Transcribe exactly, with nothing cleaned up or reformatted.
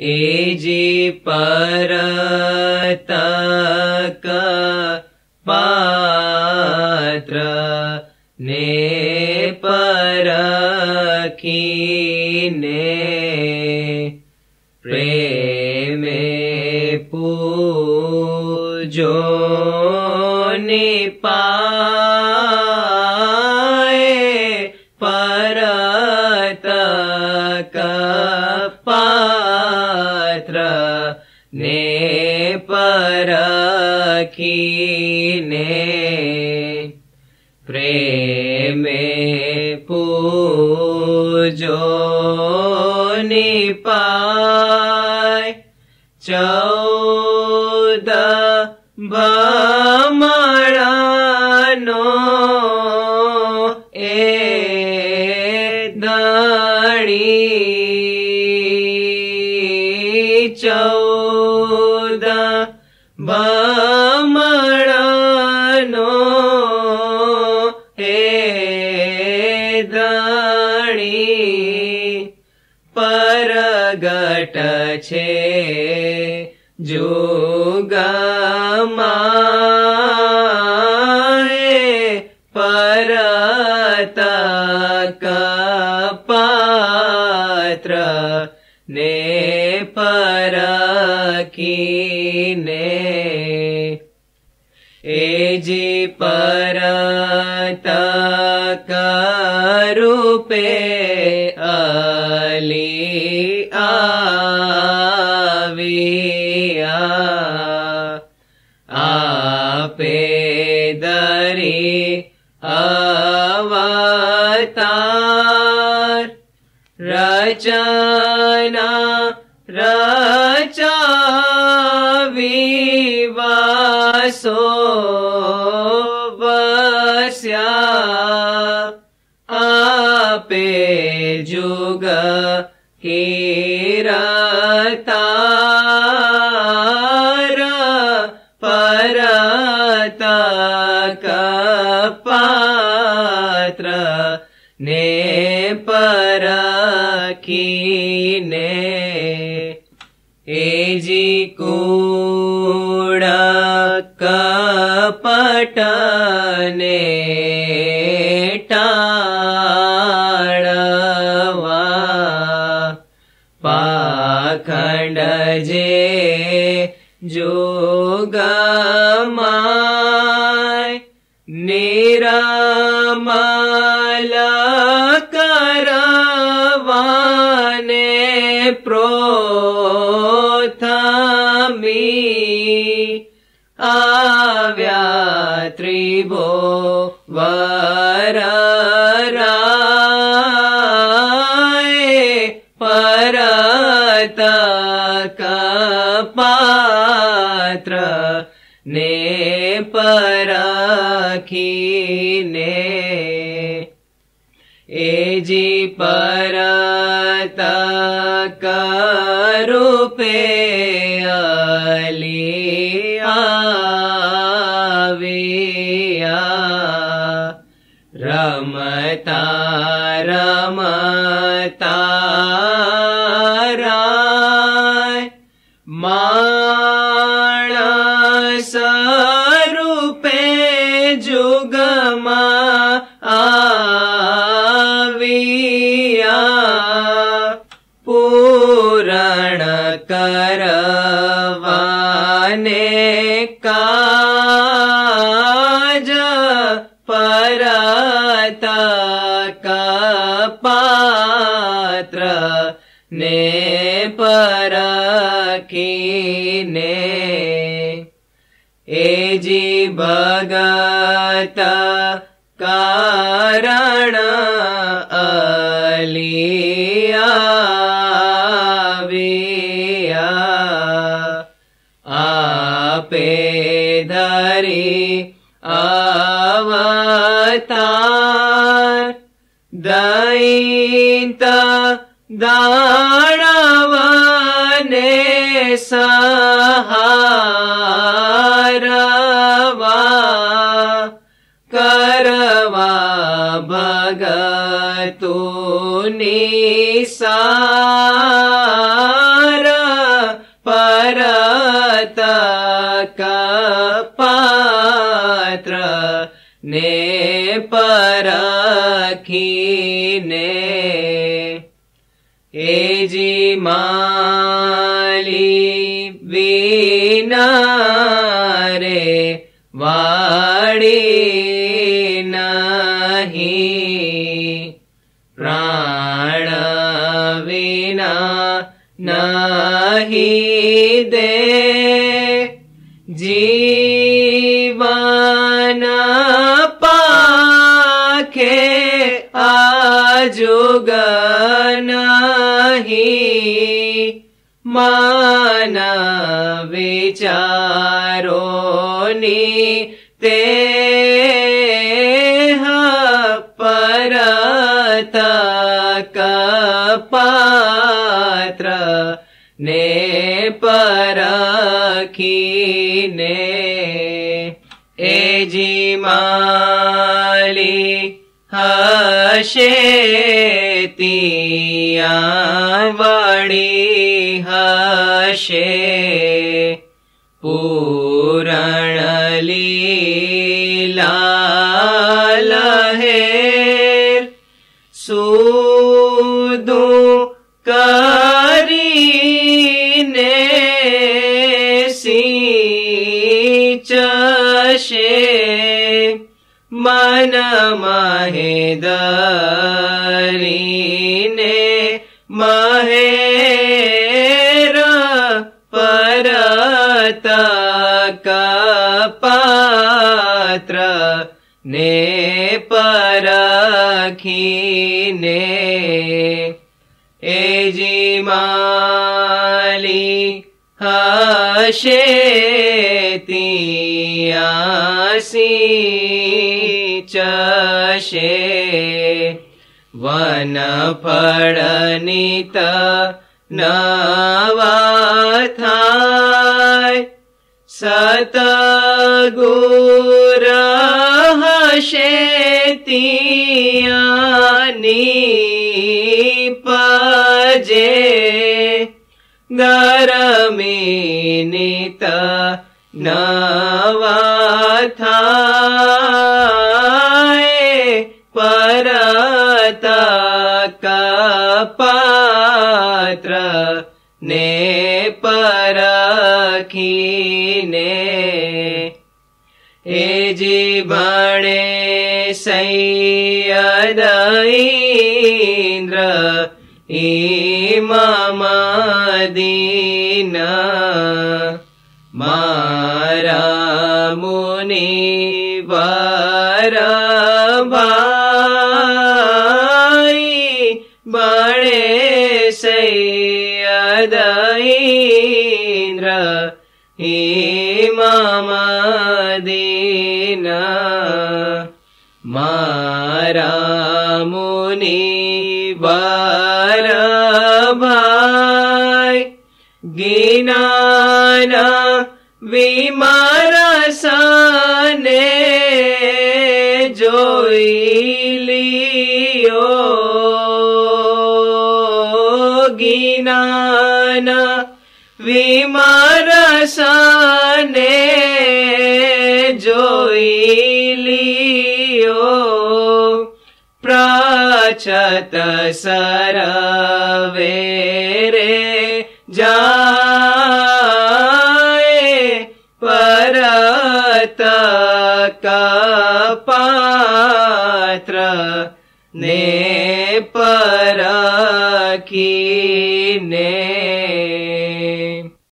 एजी परतक पात्र ने परखीने प्रेमे पूजो निपाए परतक ने परखीने प्रेमे पूजो निपाय चौदह भमरानो ए धणी चौ भमरानो ए धणी परगट छे जोगमा परतक पात्र ने परखीने एजी परतक रूपे अली आविया आपे दरी अवतार रचना रचाविवासो बस्या आपे जुग कीरतार परतक पात्र ने परखीने एजी कूड कपटने टाळवा पाखंड जे जोगमाय निरामल करवाने प्रो मी आव्या त्रिभो वरराय परतक पात्र ने परखीने एजी परतक रूपे अली आविया रमता रमता राय मानस रूपे जुगमा आविया पूरण कर ने काज परतक पात्र ने परखीने एजी भगत कारण अली आविया आपे धरी अवतार दैंत दानवने सहारवा करवा भगतुनि सार परखीने एजी माली विनारे वाड़ी नहीं प्राण विना नहीं दे जीवन पाखे आजुग नहीं मान विचारोनी ते परतक पात्र ने परखीने एजी माली हशेतिया वड़ी हशे पूरण लीला लहेर सुदू करीने सिंचशे मन महेदरीने महेर परतक पात्र ने परखीने एजी माली हशेतिया चशे वन फड़नित नवाथाय सत गुर हशेतियानी पजे गरमिनित नवाथाय परतक पात्र ने परखीने एजी बणे सय्यद इंद्र इमामदीन मारा मुनि वर भाई बड़े सय्यद इंद्र इमामदीन मारा मुनि वर भाई गिनान विमरसने जोई लियो गिनान विमरसने जोई लियो प्राचत सरवेरे जा परतक पात्र ने परखीने।